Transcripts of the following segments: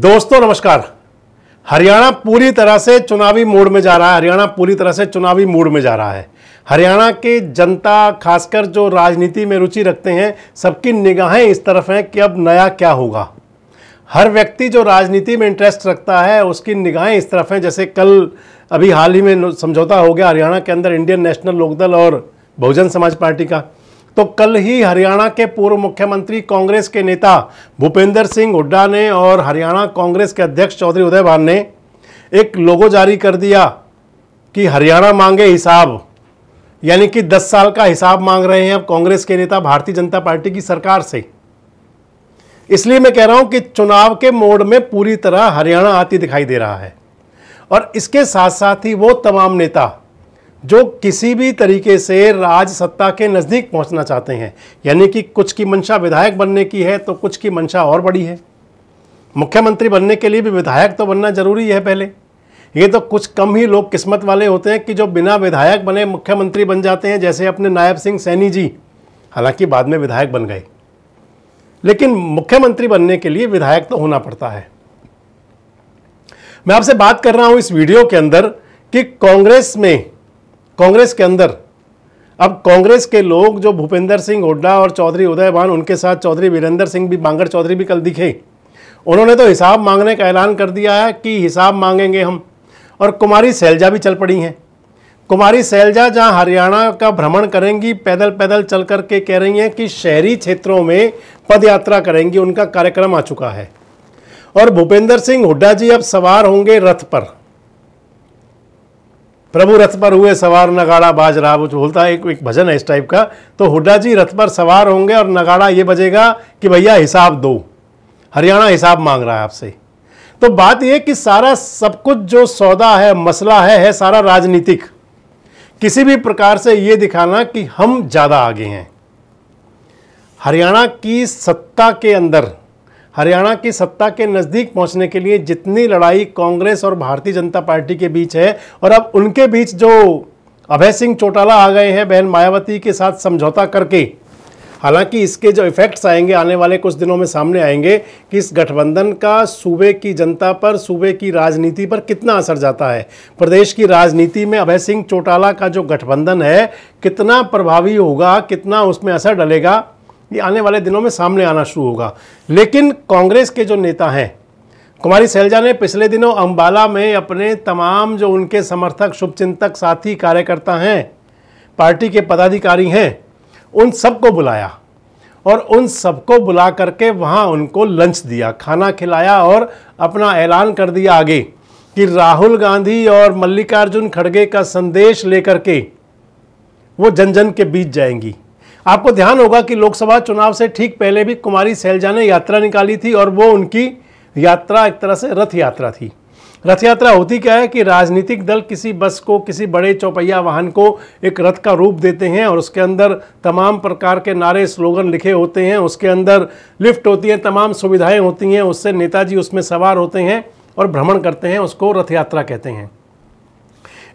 दोस्तों नमस्कार। हरियाणा पूरी तरह से चुनावी मूड में जा रहा है। हरियाणा पूरी तरह से चुनावी मूड में जा रहा है। हरियाणा की जनता, खासकर जो राजनीति में रुचि रखते हैं, सबकी निगाहें इस तरफ हैं कि अब नया क्या होगा। हर व्यक्ति जो राजनीति में इंटरेस्ट रखता है उसकी निगाहें इस तरफ हैं। जैसे कल अभी हाल ही में समझौता हो गया हरियाणा के अंदर इंडियन नेशनल लोकदल और बहुजन समाज पार्टी का। तो कल ही हरियाणा के पूर्व मुख्यमंत्री कांग्रेस के नेता भूपेंद्र सिंह हुड्डा ने और हरियाणा कांग्रेस के अध्यक्ष चौधरी उदयभान ने एक लोगो जारी कर दिया कि हरियाणा मांगे हिसाब, यानी कि 10 साल का हिसाब मांग रहे हैं अब कांग्रेस के नेता भारतीय जनता पार्टी की सरकार से। इसलिए मैं कह रहा हूं कि चुनाव के मोड में पूरी तरह हरियाणा आती दिखाई दे रहा है। और इसके साथ साथ ही वो तमाम नेता जो किसी भी तरीके से राज सत्ता के नज़दीक पहुंचना चाहते हैं, यानी कि कुछ की मंशा विधायक बनने की है तो कुछ की मंशा और बड़ी है। मुख्यमंत्री बनने के लिए भी विधायक तो बनना जरूरी है पहले। ये तो कुछ कम ही लोग किस्मत वाले होते हैं कि जो बिना विधायक बने मुख्यमंत्री बन जाते हैं, जैसे अपने नायब सिंह सैनी जी, हालांकि बाद में विधायक बन गए। लेकिन मुख्यमंत्री बनने के लिए विधायक तो होना पड़ता है। मैं आपसे बात कर रहा हूं इस वीडियो के अंदर कि कांग्रेस के अंदर अब कांग्रेस के लोग जो भूपेंद्र सिंह हुड्डा और चौधरी उदयभान, उनके साथ चौधरी वीरेंद्र सिंह भी, बांगर चौधरी भी कल दिखे, उन्होंने तो हिसाब मांगने का ऐलान कर दिया है कि हिसाब मांगेंगे हम। और कुमारी शैलजा भी चल पड़ी हैं। कुमारी शैलजा जहां हरियाणा का भ्रमण करेंगी, पैदल चल करके कह रही हैं कि शहरी क्षेत्रों में पदयात्रा करेंगी, उनका कार्यक्रम आ चुका है। और भूपेंद्र सिंह हुड्डा जी अब सवार होंगे रथ पर। प्रभु रथ पर हुए सवार, नगाड़ा बाज रहा, वो बोलता है, एक भजन है इस टाइप का। तो हुड्डा जी रथ पर सवार होंगे और नगाड़ा ये बजेगा कि भैया हिसाब दो, हरियाणा हिसाब मांग रहा है आपसे। तो बात यह कि सारा सब कुछ जो सौदा है, मसला है सारा राजनीतिक। किसी भी प्रकार से ये दिखाना कि हम ज़्यादा आगे हैं। हरियाणा की सत्ता के अंदर, हरियाणा की सत्ता के नज़दीक पहुंचने के लिए जितनी लड़ाई कांग्रेस और भारतीय जनता पार्टी के बीच है, और अब उनके बीच जो अभय सिंह चौटाला आ गए हैं बहन मायावती के साथ समझौता करके, हालांकि इसके जो इफ़ेक्ट्स आएंगे आने वाले कुछ दिनों में सामने आएंगे कि इस गठबंधन का सूबे की जनता पर, सूबे की राजनीति पर कितना असर जाता है। प्रदेश की राजनीति में अभय सिंह चौटाला का जो गठबंधन है कितना प्रभावी होगा, कितना उसमें असर डलेगा, ये आने वाले दिनों में सामने आना शुरू होगा। लेकिन कांग्रेस के जो नेता हैं, कुमारी शैलजा ने पिछले दिनों अंबाला में अपने तमाम जो उनके समर्थक, शुभचिंतक, साथी, कार्यकर्ता हैं, पार्टी के पदाधिकारी हैं, उन सबको बुलाया और उन सबको बुला करके वहाँ उनको लंच दिया, खाना खिलाया और अपना ऐलान कर दिया आगे कि राहुल गांधी और मल्लिकार्जुन खड़गे का संदेश लेकर के वो जन जन के बीच जाएंगी। आपको ध्यान होगा कि लोकसभा चुनाव से ठीक पहले भी कुमारी शैलजा ने यात्रा निकाली थी, और वो उनकी यात्रा एक तरह से रथ यात्रा थी। रथ यात्रा होती क्या है कि राजनीतिक दल किसी बस को, किसी बड़े चौपहिया वाहन को एक रथ का रूप देते हैं और उसके अंदर तमाम प्रकार के नारे, स्लोगन लिखे होते हैं, उसके अंदर लिफ्ट होती है, तमाम सुविधाएँ होती हैं, उससे नेताजी उसमें सवार होते हैं और भ्रमण करते हैं, उसको रथ यात्रा कहते हैं।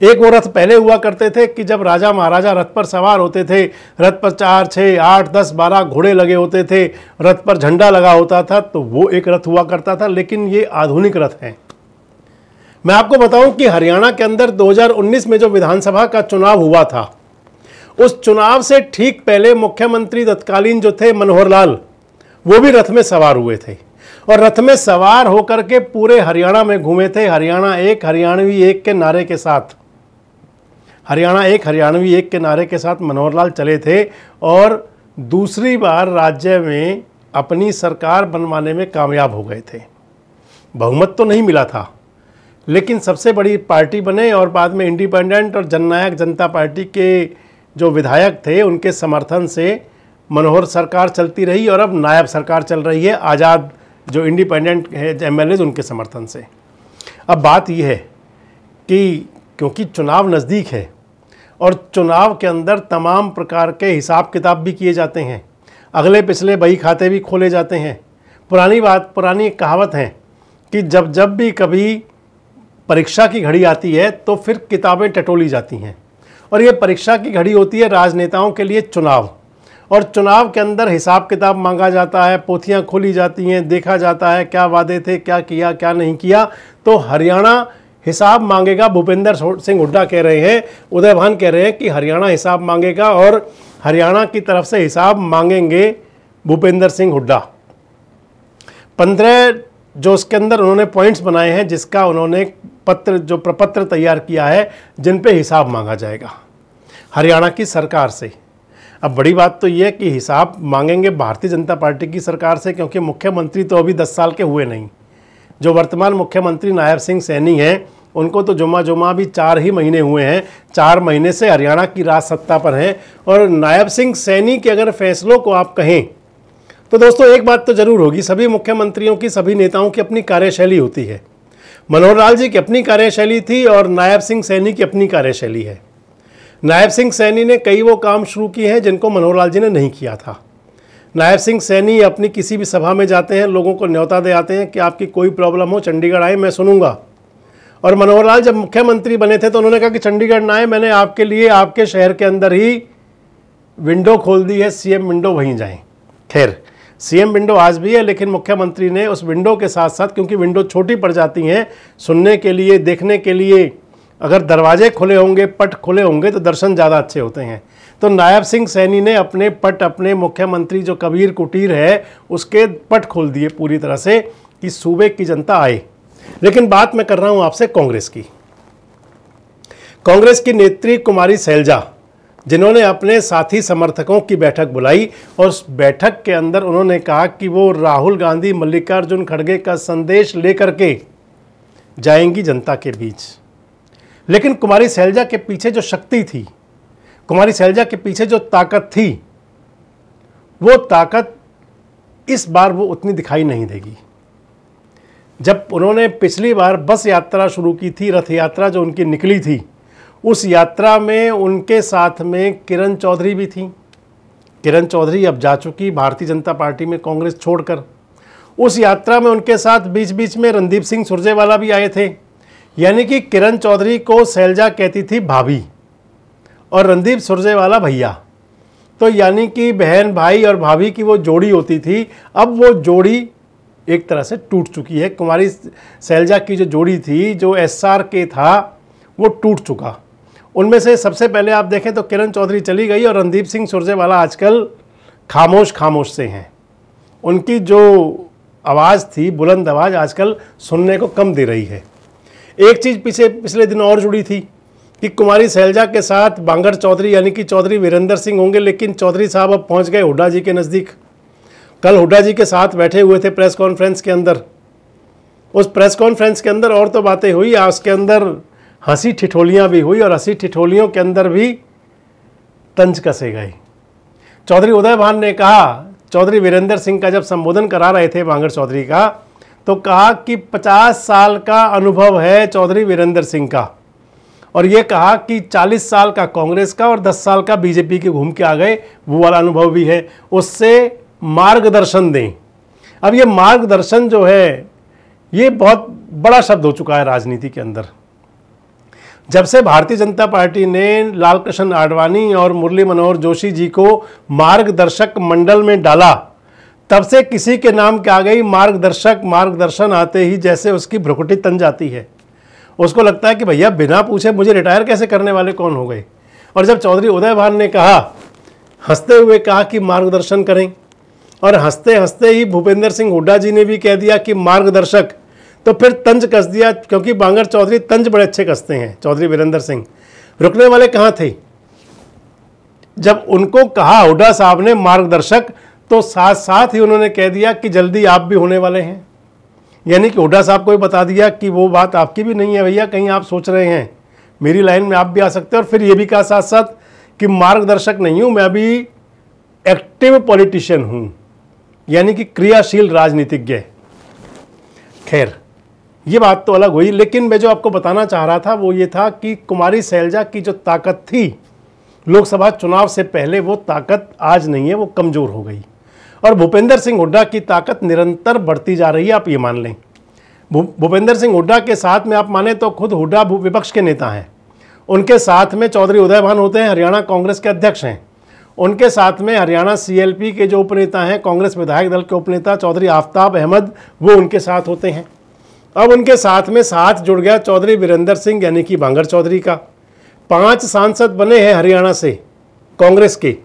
एक वो रथ पहले हुआ करते थे कि जब राजा महाराजा रथ पर सवार होते थे, रथ पर 4, 6, 8, 10, 12 घोड़े लगे होते थे, रथ पर झंडा लगा होता था, तो वो एक रथ हुआ करता था। लेकिन ये आधुनिक रथ हैं। मैं आपको बताऊं कि हरियाणा के अंदर 2019 में जो विधानसभा का चुनाव हुआ था, उस चुनाव से ठीक पहले मुख्यमंत्री तत्कालीन जो थे मनोहर लाल, वो भी रथ में सवार हुए थे और रथ में सवार होकर के पूरे हरियाणा में घूमे थे, हरियाणा एक, हरियाणवी एक के नारे के साथ। हरियाणा एक, हरियाणवी एक के नारे के साथ मनोहर लाल चले थे और दूसरी बार राज्य में अपनी सरकार बनवाने में कामयाब हो गए थे। बहुमत तो नहीं मिला था लेकिन सबसे बड़ी पार्टी बने, और बाद में इंडिपेंडेंट और जननायक जनता पार्टी के जो विधायक थे उनके समर्थन से मनोहर सरकार चलती रही, और अब नायब सरकार चल रही है आज़ाद जो इंडिपेंडेंट है MLAs उनके समर्थन से। अब बात यह है कि क्योंकि चुनाव नज़दीक है और चुनाव के अंदर तमाम प्रकार के हिसाब किताब भी किए जाते हैं, अगले पिछले बही खाते भी खोले जाते हैं। पुरानी कहावत है कि जब भी कभी परीक्षा की घड़ी आती है तो फिर किताबें टटोली जाती हैं, और ये परीक्षा की घड़ी होती है राजनेताओं के लिए चुनाव। और चुनाव के अंदर हिसाब किताब मांगा जाता है, पोथियां खोली जाती हैं, देखा जाता है क्या वादे थे, क्या किया क्या नहीं किया। तो हरियाणा हिसाब मांगेगा, भूपेंद्र सिंह हुड्डा कह रहे हैं, उदयभान कह रहे हैं कि हरियाणा हिसाब मांगेगा और हरियाणा की तरफ से हिसाब मांगेंगे भूपेंद्र सिंह हुड्डा। 15 जो उसके अंदर उन्होंने पॉइंट्स बनाए हैं जिसका उन्होंने पत्र जो प्रपत्र तैयार किया है जिन पे हिसाब मांगा जाएगा हरियाणा की सरकार से। अब बड़ी बात तो ये है कि हिसाब मांगेंगे भारतीय जनता पार्टी की सरकार से, क्योंकि मुख्यमंत्री तो अभी 10 साल के हुए नहीं। जो वर्तमान मुख्यमंत्री नायब सिंह सैनी हैं उनको तो जुमा जुमा भी 4 ही महीने हुए हैं, 4 महीने से हरियाणा की राज सत्ता पर हैं। और नायब सिंह सैनी के अगर फैसलों को आप कहें तो दोस्तों एक बात तो ज़रूर होगी, सभी मुख्यमंत्रियों की, सभी नेताओं की अपनी कार्यशैली होती है। मनोहर लाल जी की अपनी कार्यशैली थी और नायब सिंह सैनी की अपनी कार्यशैली है। नायब सिंह सैनी ने कई वो काम शुरू किए हैं जिनको मनोहर लाल जी ने नहीं किया था। नायब सिंह सैनी अपनी किसी भी सभा में जाते हैं, लोगों को न्योता दे आते हैं कि आपकी कोई प्रॉब्लम हो चंडीगढ़ आए मैं सुनूंगा। और मनोहर लाल जब मुख्यमंत्री बने थे तो उन्होंने कहा कि चंडीगढ़ ना आए, मैंने आपके लिए आपके शहर के अंदर ही विंडो खोल दी है, सीएम विंडो वहीं जाएं। खैर सीएम विंडो आज भी है, लेकिन मुख्यमंत्री ने उस विंडो के साथ साथ, क्योंकि विंडो छोटी पड़ जाती हैं सुनने के लिए, देखने के लिए, अगर दरवाजे खुले होंगे, पट खुले होंगे तो दर्शन ज़्यादा अच्छे होते हैं। तो नायब सिंह सैनी ने अपने पट, अपने मुख्यमंत्री जो कबीर कुटीर है उसके पट खोल दिए पूरी तरह से कि सूबे की जनता आए। लेकिन बात मैं कर रहा हूं आपसे कांग्रेस की। कांग्रेस की नेत्री कुमारी शैलजा, जिन्होंने अपने साथी समर्थकों की बैठक बुलाई और उस बैठक के अंदर उन्होंने कहा कि वो राहुल गांधी, मल्लिकार्जुन खड़गे का संदेश लेकर के जाएंगी जनता के बीच। लेकिन कुमारी शैलजा के पीछे जो शक्ति थी, कुमारी शैलजा के पीछे जो ताकत थी, वो ताकत इस बार वो उतनी दिखाई नहीं देगी। जब उन्होंने पिछली बार बस यात्रा शुरू की थी, रथ यात्रा जो उनकी निकली थी, उस यात्रा में उनके साथ में किरण चौधरी भी थी। किरण चौधरी अब जा चुकी भारतीय जनता पार्टी में कांग्रेस छोड़कर। उस यात्रा में उनके साथ बीच बीच में रणदीप सिंह सुरजेवाला भी आए थे। यानी कि किरण चौधरी को शैलजा कहती थी भाभी और रणदीप सुरजेवाला भैया। तो यानी कि बहन, भाई और भाभी की वो जोड़ी होती थी, अब वो जोड़ी एक तरह से टूट चुकी है। कुमारी शैलजा की जो जोड़ी थी, जो SRK था, वो टूट चुका। उनमें से सबसे पहले आप देखें तो किरण चौधरी चली गई और रणदीप सिंह सुरजेवाला आजकल खामोश से हैं। उनकी जो आवाज़ थी, बुलंद आवाज़, आजकल सुनने को कम दे रही है। एक चीज़ पिछले दिन और जुड़ी थी कि कुमारी शैलजा के साथ बांगर चौधरी यानी कि चौधरी वीरेंद्र सिंह होंगे, लेकिन चौधरी साहब अब पहुँच गए हुड्डा जी के नज़दीक। कल हुड्डा जी के साथ बैठे हुए थे प्रेस कॉन्फ्रेंस के अंदर। उस प्रेस कॉन्फ्रेंस के अंदर और तो बातें हुई, उसके अंदर हंसी ठिठोलियाँ भी हुई और हंसी ठिठोलियों के अंदर भी तंज कसे गए। चौधरी उदयभान ने कहा, चौधरी वीरेंद्र सिंह का जब संबोधन करा रहे थे बांगर चौधरी का, तो कहा कि 50 साल का अनुभव है चौधरी वीरेंद्र सिंह का, और ये कहा कि 40 साल का कांग्रेस का और 10 साल का बीजेपी के घूम के आ गए, वो वाला अनुभव भी है, उससे मार्गदर्शन दें। अब ये मार्गदर्शन जो है ये बहुत बड़ा शब्द हो चुका है राजनीति के अंदर। जब से भारतीय जनता पार्टी ने लालकृष्ण आडवाणी और मुरली मनोहर जोशी जी को मार्गदर्शक मंडल में डाला, तब से किसी के नाम के आ गई मार्गदर्शक। मार्गदर्शन आते ही जैसे उसकी भ्रुकुटी तन जाती है, उसको लगता है कि भैया बिना पूछे मुझे रिटायर कैसे करने वाले कौन हो गए। और जब चौधरी उदयभान ने कहा, हंसते हुए कहा कि मार्गदर्शन करें, और हंसते हंसते ही भूपेंद्र सिंह हुड्डा जी ने भी कह दिया कि मार्गदर्शक, तो फिर तंज कस दिया, क्योंकि बांगर चौधरी तंज बड़े अच्छे कसते हैं। चौधरी वीरेंद्र सिंह रुकने वाले कहाँ थे। जब उनको कहा हुड्डा साहब ने मार्गदर्शक, तो साथ साथ ही उन्होंने कह दिया कि जल्दी आप भी होने वाले हैं। यानी कि हुड्डा साहब को भी बता दिया कि वो बात आपकी भी नहीं है भैया, कहीं आप सोच रहे हैं मेरी लाइन में आप भी आ सकते हैं। और फिर ये भी कहा साथ साथ कि मार्गदर्शक नहीं हूँ मैं, अभी एक्टिव पॉलिटिशियन हूँ, यानी कि क्रियाशील राजनीतिज्ञ। खैर ये बात तो अलग हुई, लेकिन मैं जो आपको बताना चाह रहा था वो ये था कि कुमारी शैलजा की जो ताकत थी लोकसभा चुनाव से पहले, वो ताकत आज नहीं है, वो कमज़ोर हो गई। और भूपेंद्र सिंह हुड्डा की ताकत निरंतर बढ़ती जा रही है, आप ये मान लें। भूपेंद्र सिंह हुड्डा के साथ में आप माने तो खुद हुड्डा विपक्ष के नेता हैं, उनके साथ में चौधरी उदयभान होते हैं, हरियाणा कांग्रेस के अध्यक्ष हैं, उनके साथ में हरियाणा सीएलपी के जो उपनेता हैं, कांग्रेस विधायक दल के उपनेता चौधरी आफ्ताब अहमद, वो उनके साथ होते हैं। अब उनके साथ में साथ जुड़ गया चौधरी वीरेंद्र सिंह यानी कि बांगर चौधरी का। 5 सांसद बने हैं हरियाणा से कांग्रेस के,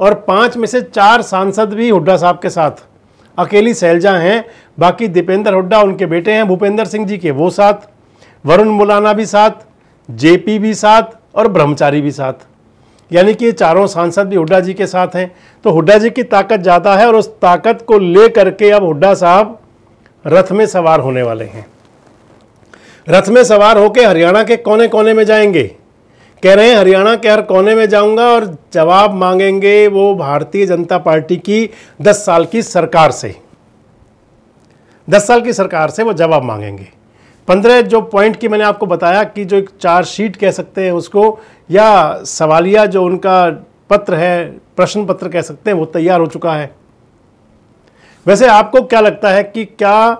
और 5 में से 4 सांसद भी हुड्डा साहब के साथ। अकेली शैलजा हैं, बाकी दीपेंद्र हुड्डा उनके बेटे हैं भूपेंद्र सिंह जी के, वो साथ, वरुण मुलाना भी साथ, जेपी भी साथ और ब्रह्मचारी भी साथ। यानी कि ये चारों सांसद भी हुड्डा जी के साथ हैं। तो हुड्डा जी की ताकत ज़्यादा है और उस ताकत को ले करके अब हुड्डा साहब रथ में सवार होने वाले हैं। रथ में सवार होकर हरियाणा के कोने कोने में जाएंगे। कह रहे हैं हरियाणा के हर कोने में जाऊंगा और जवाब मांगेंगे वो भारतीय जनता पार्टी की 10 साल की सरकार से। 10 साल की सरकार से वो जवाब मांगेंगे। 15 जो पॉइंट की मैंने आपको बताया कि जो एक चार्जशीट कह सकते हैं उसको, या सवालिया जो उनका पत्र है, प्रश्न पत्र कह सकते हैं, वो तैयार हो चुका है। वैसे आपको क्या लगता है कि क्या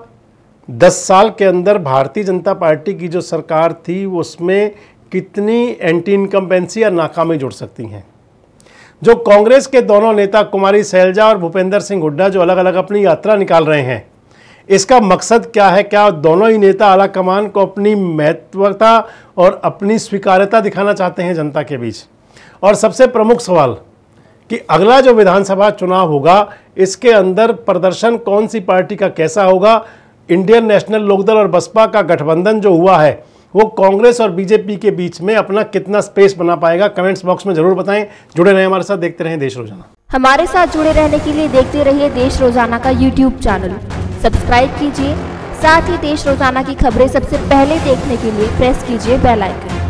10 साल के अंदर भारतीय जनता पार्टी की जो सरकार थी उसमें कितनी एंटी इनकम्बेंसी या नाकामी जुड़ सकती हैं? जो कांग्रेस के दोनों नेता कुमारी शैलजा और भूपेंद्र सिंह हुड्डा जो अलग अलग अपनी यात्रा निकाल रहे हैं, इसका मकसद क्या है? क्या दोनों ही नेता आला कमान को अपनी महत्वता और अपनी स्वीकार्यता दिखाना चाहते हैं जनता के बीच? और सबसे प्रमुख सवाल कि अगला जो विधानसभा चुनाव होगा इसके अंदर प्रदर्शन कौन सी पार्टी का कैसा होगा? इंडियन नेशनल लोकदल और बसपा का गठबंधन जो हुआ है वो कांग्रेस और बीजेपी के बीच में अपना कितना स्पेस बना पाएगा? कमेंट्स बॉक्स में जरूर बताएं। जुड़े रहें हमारे साथ, देखते रहें देश रोजाना। हमारे साथ जुड़े रहने के लिए देखते रहिए देश रोजाना का यूट्यूब चैनल, सब्सक्राइब कीजिए। साथ ही देश रोजाना की खबरें सबसे पहले देखने के लिए प्रेस कीजिए बेल आइकन।